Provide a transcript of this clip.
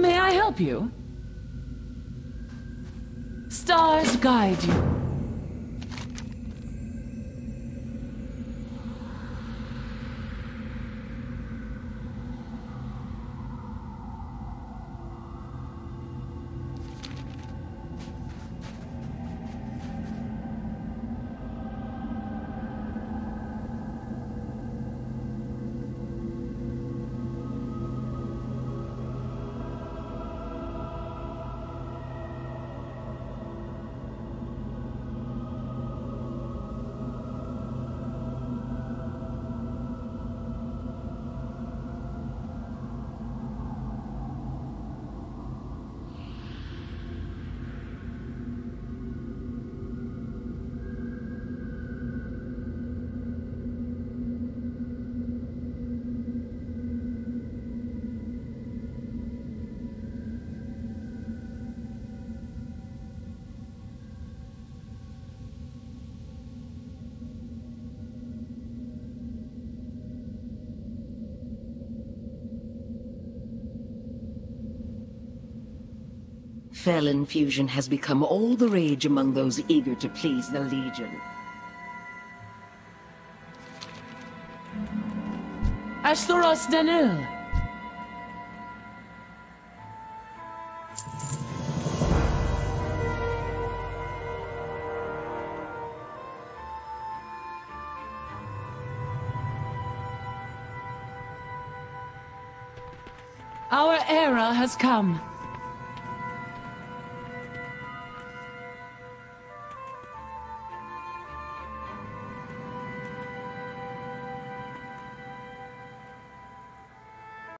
May I help you? Stars guide you. Fel infusion has become all the rage among those eager to please the Legion. Ashtoros Danil. Our era has come.